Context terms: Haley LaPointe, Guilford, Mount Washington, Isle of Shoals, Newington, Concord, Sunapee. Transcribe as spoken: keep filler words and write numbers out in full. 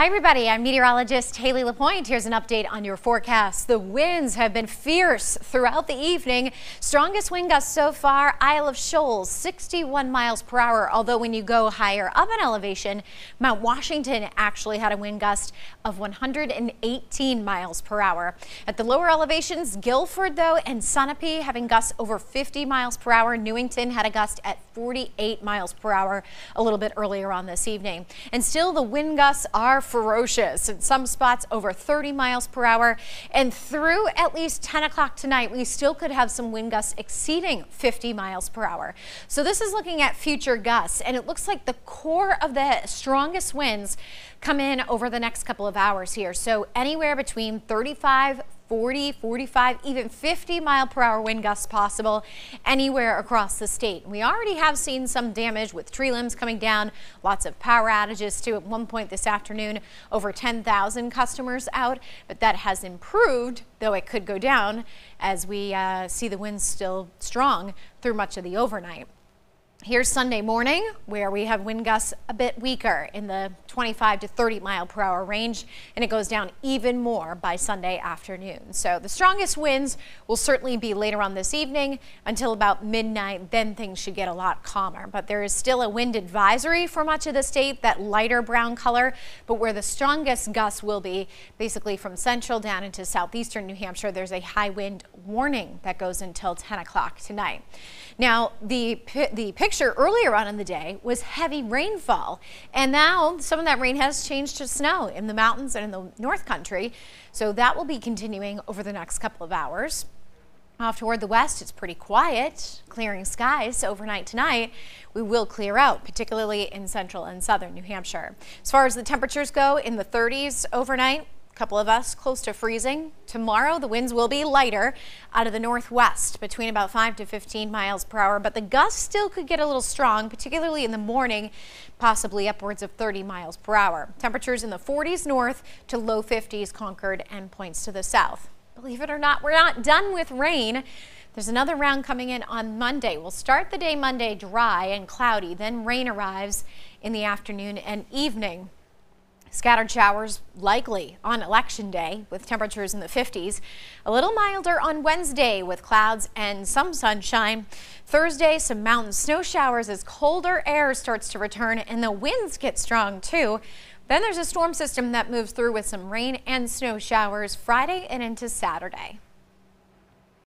Hi everybody, I'm meteorologist Haley LaPointe. Here's an update on your forecast. The winds have been fierce throughout the evening. Strongest wind gusts so far, Isle of Shoals, sixty-one miles per hour. Although when you go higher up in elevation, Mount Washington actually had a wind gust of one hundred eighteen miles per hour. At the lower elevations, Guilford though and Sunapee having gusts over fifty miles per hour. Newington had a gust at forty-eight miles per hour a little bit earlier on this evening. And still the wind gusts are ferocious in some spots, over thirty miles per hour, and through at least ten o'clock tonight we still could have some wind gusts exceeding fifty miles per hour. So this is looking at future gusts, and it looks like the core of the strongest winds come in over the next couple of hours here, so anywhere between thirty-five, forty, forty-five, even fifty mile per hour wind gusts possible anywhere across the state. We already have seen some damage with tree limbs coming down, lots of power outages too. At one point this afternoon, over ten thousand customers out, but that has improved, though it could go down as we uh, see the winds still strong through much of the overnight. Here's Sunday morning, where we have wind gusts a bit weaker in the twenty-five to thirty mile per hour range, and it goes down even more by Sunday afternoon. So the strongest winds will certainly be later on this evening until about midnight. Then things should get a lot calmer, but there is still a wind advisory for much of the state, that lighter brown color, but where the strongest gusts will be basically from central down into southeastern New Hampshire. There's a high wind warning that goes until ten o'clock tonight. Now the the picture Picture earlier on in the day was heavy rainfall, and now some of that rain has changed to snow in the mountains and in the north country, so that will be continuing over the next couple of hours. Off toward the west, it's pretty quiet, clearing skies overnight tonight. We will clear out, particularly in central and southern New Hampshire. As far as the temperatures go, in the thirties overnight, couple of us close to freezing. Tomorrow the winds will be lighter out of the northwest, between about five to fifteen miles per hour, but the gusts still could get a little strong, particularly in the morning, possibly upwards of thirty miles per hour. Temperatures in the forties north to low fifties Concord and points to the south. Believe it or not, we're not done with rain. There's another round coming in on Monday. We'll start the day Monday dry and cloudy, then rain arrives in the afternoon and evening. Scattered showers likely on election day with temperatures in the fifties. A little milder on Wednesday with clouds and some sunshine. Thursday, some mountain snow showers as colder air starts to return and the winds get strong too. Then there's a storm system that moves through with some rain and snow showers Friday and into Saturday.